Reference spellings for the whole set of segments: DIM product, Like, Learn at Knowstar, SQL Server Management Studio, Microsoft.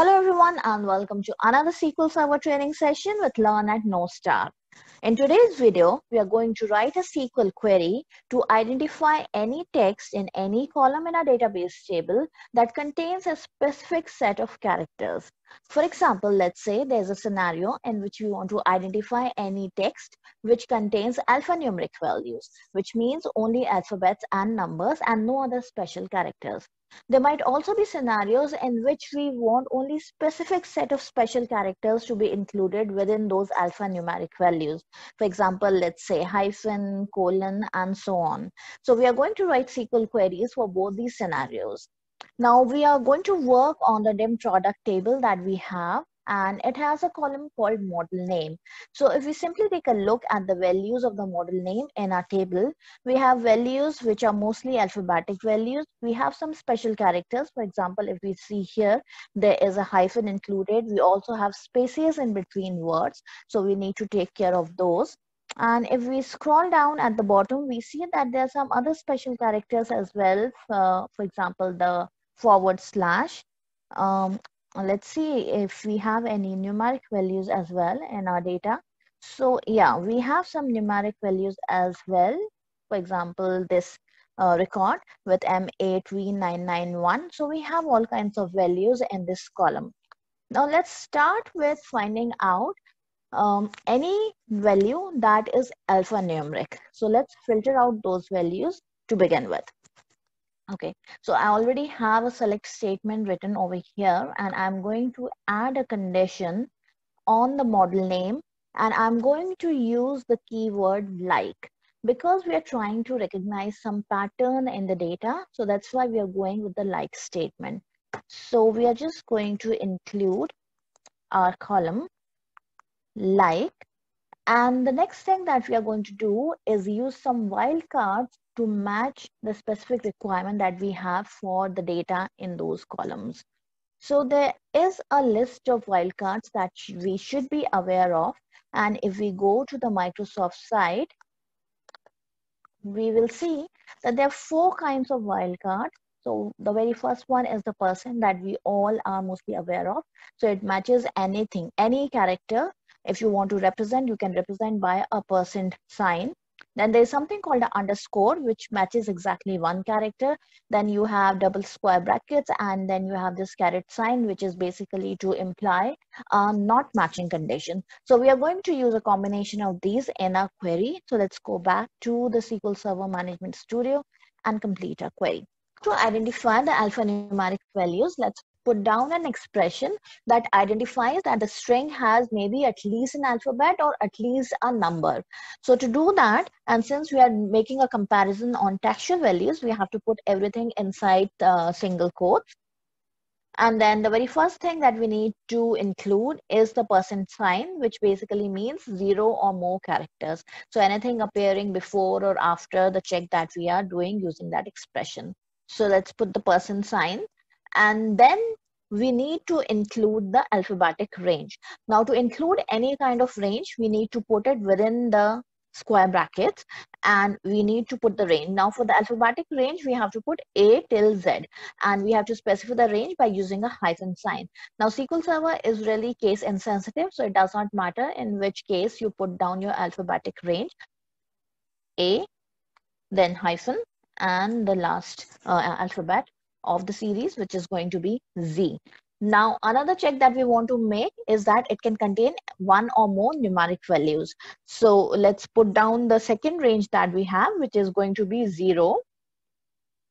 Hello everyone and welcome to another SQL Server training session with Learn at Knowstar. In today's video, we are going to write a SQL query to identify any text in any column in a database table that contains a specific set of characters. For example, let's say there's a scenario in which we want to identify any text which contains alphanumeric values, which means only alphabets and numbers and no other special characters. There might also be scenarios in which we want only specific set of special characters to be included within those alphanumeric values. For example, let's say hyphen, colon, and so on. So we are going to write SQL queries for both these scenarios. Now we are going to work on the DIM product table that we have, and it has a column called model name. So if we simply take a look at the values of the model name in our table, we have values which are mostly alphabetic values. We have some special characters. For example, if we see here, there is a hyphen included. We also have spaces in between words. So we need to take care of those. And if we scroll down at the bottom, we see that there are some other special characters as well. For example, the forward slash. Let's see if we have any numeric values as well in our data. So yeah, we have some numeric values as well. For example, this record with M8V991. So we have all kinds of values in this column. Now let's start with finding out any value that is alphanumeric. So let's filter out those values to begin with. Okay, so I already have a select statement written over here, and I'm going to add a condition on the model name, and I'm going to use the keyword like, because we are trying to recognize some pattern in the data. So that's why we are going with the like statement. So we are just going to include our column like, and the next thing that we are going to do is use some wildcards to match the specific requirement that we have for the data in those columns. So there is a list of wildcards that we should be aware of. And if we go to the Microsoft site, we will see that there are four kinds of wildcards. So the very first one is the person that we all are mostly aware of. So it matches anything, any character. If you want to represent, you can represent by a percent sign. Then there's something called an underscore, which matches exactly one character. Then you have double square brackets, and then you have this caret sign, which is basically to imply a not matching condition. So we are going to use a combination of these in our query. So let's go back to the SQL Server Management Studio and complete our query. To identify the alphanumeric values, let's put down an expression that identifies that the string has maybe at least an alphabet or at least a number. So to do that, and since we are making a comparison on textual values, we have to put everything inside single quotes. And then the very first thing that we need to include is the percent sign, which basically means 0 or more characters. So anything appearing before or after the check that we are doing using that expression. So let's put the percent sign. And then we need to include the alphabetic range. Now to include any kind of range, we need to put it within the square brackets, and we need to put the range. Now for the alphabetic range, we have to put A till Z, and we have to specify the range by using a hyphen sign. Now SQL Server is really case insensitive, so it does not matter in which case you put down your alphabetic range. A, then hyphen, and the last alphabet of the series, which is going to be Z. Now, another check that we want to make is that it can contain one or more numeric values. So let's put down the second range that we have, which is going to be 0,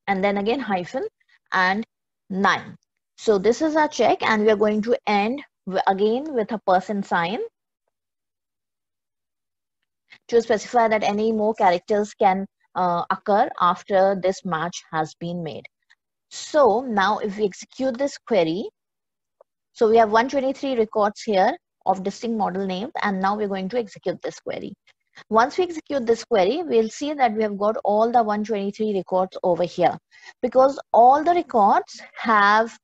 and then again hyphen, and 9. So this is our check, and we are going to end again with a percent sign to specify that any more characters can occur after this match has been made. So now if we execute this query, so we have 123 records here of distinct model names, and now we're going to execute this query. Once we execute this query, we'll see that we have got all the 123 records over here, because all the records have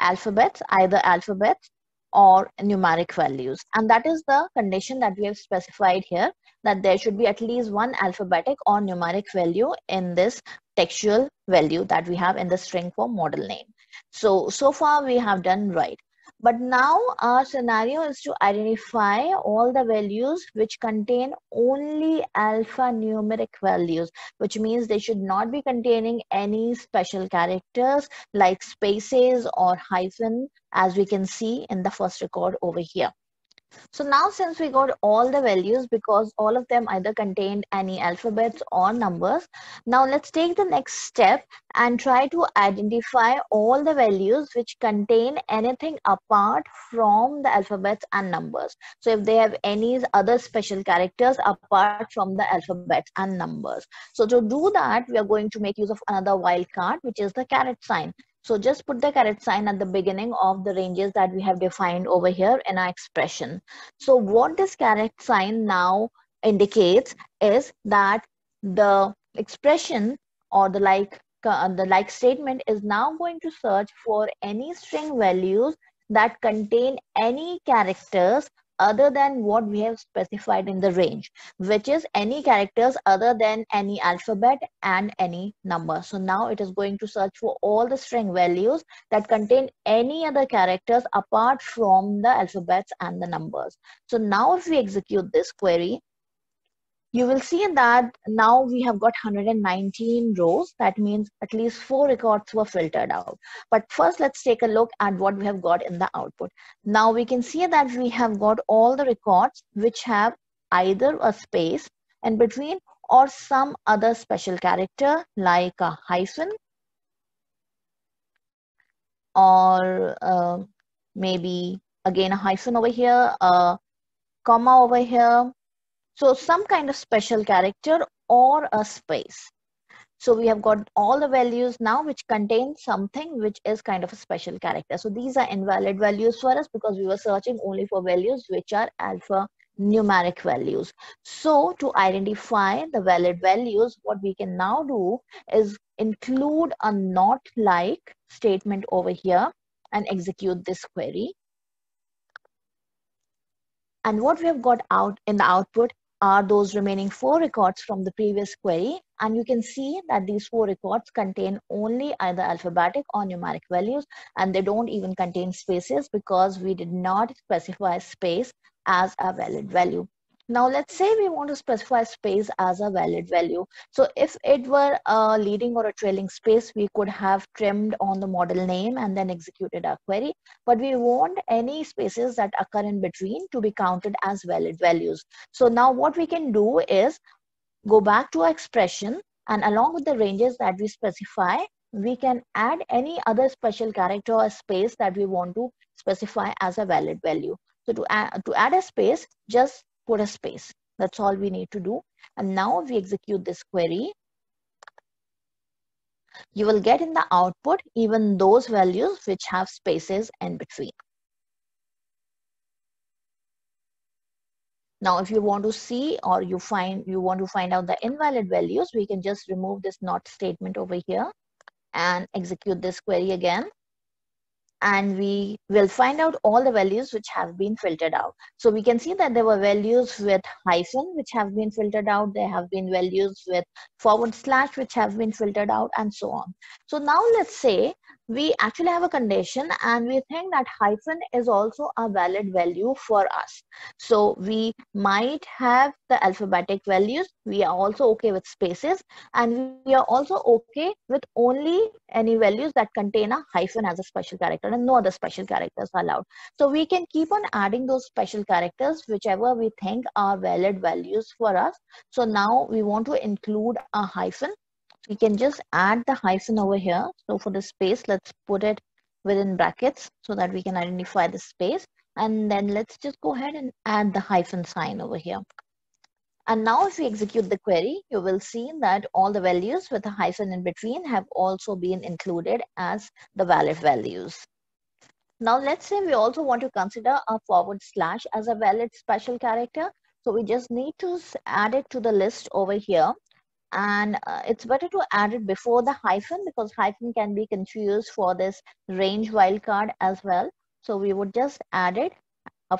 alphabets, either alphabets or numeric values. And that is the condition that we have specified here, that there should be at least one alphabetic or numeric value in this textual value that we have in the string for model name. So far we have done right. But now our scenario is to identify all the values which contain only alphanumeric values, which means they should not be containing any special characters like spaces or hyphen, as we can see in the first record over here. So now since we got all the values because all of them either contained any alphabets or numbers, now let's take the next step and try to identify all the values which contain anything apart from the alphabets and numbers. So if they have any other special characters apart from the alphabets and numbers. So to do that, we are going to make use of another wildcard, which is the caret sign. So just put the caret sign at the beginning of the ranges that we have defined over here in our expression. So what this caret sign now indicates is that the expression or the like statement is now going to search for any string values that contain any characters other than what we have specified in the range, which is any characters other than any alphabet and any number. So now it is going to search for all the string values that contain any other characters apart from the alphabets and the numbers. So now if we execute this query, you will see that now we have got 119 rows. That means at least 4 records were filtered out. But first, let's take a look at what we have got in the output. Now we can see that we have got all the records which have either a space in between or some other special character like a hyphen or maybe again a hyphen over here, a comma over here. So some kind of special character or a space. So we have got all the values now which contain something which is kind of a special character. So these are invalid values for us because we were searching only for values which are alphanumeric values. So to identify the valid values, what we can now do is include a not like statement over here and execute this query. And what we have got out in the output are those remaining 4 records from the previous query, and you can see that these 4 records contain only either alphabetic or numeric values, and they don't even contain spaces because we did not specify space as a valid value. Now let's say we want to specify space as a valid value. So if it were a leading or a trailing space, we could have trimmed on the model name and then executed our query. But we want any spaces that occur in between to be counted as valid values. So now what we can do is go back to our expression, and along with the ranges that we specify, we can add any other special character or space that we want to specify as a valid value. So to add a space, just put a space. That's all we need to do. And now if we execute this query, you will get in the output even those values which have spaces in between. Now if you want to see or you want to find out the invalid values, we can just remove this not statement over here and execute this query again. And we will find out all the values which have been filtered out. So we can see that there were values with hyphen which have been filtered out. There have been values with / which have been filtered out, and so on. So now let's say we actually have a condition and we think that hyphen is also a valid value for us. So we might have the alphabetic values. We are also okay with spaces, and we are also okay with only any values that contain a hyphen as a special character, and no other special characters are allowed. So we can keep on adding those special characters whichever we think are valid values for us. So now we want to include a hyphen. We can just add the hyphen over here. So for the space, let's put it within brackets so that we can identify the space. And then let's just go ahead and add the hyphen sign over here. And now if we execute the query, you will see that all the values with a hyphen in between have also been included as the valid values. Now let's say we also want to consider a / as a valid special character. So we just need to add it to the list over here. And it's better to add it before the hyphen because hyphen can be confused for this range wildcard as well. So we would just add it a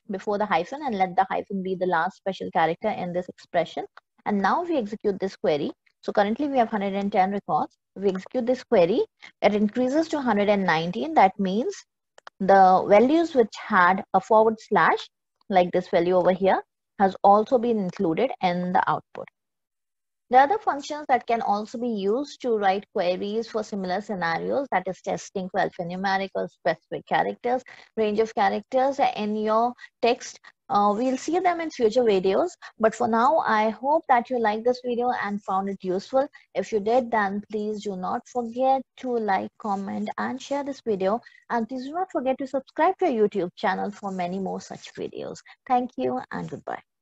/ before the hyphen and let the hyphen be the last special character in this expression. And now we execute this query. So currently we have 110 records. we execute this query, it increases to 119. That means the values which had a forward slash, like this value over here, has also been included in the output. There are other functions that can also be used to write queries for similar scenarios, that is testing for alphanumeric or specific characters, range of characters in your text. We'll see them in future videos, but for now I hope that you like this video and found it useful. If you did, then please do not forget to like, comment and share this video, and please do not forget to subscribe to our YouTube channel for many more such videos. Thank you and goodbye.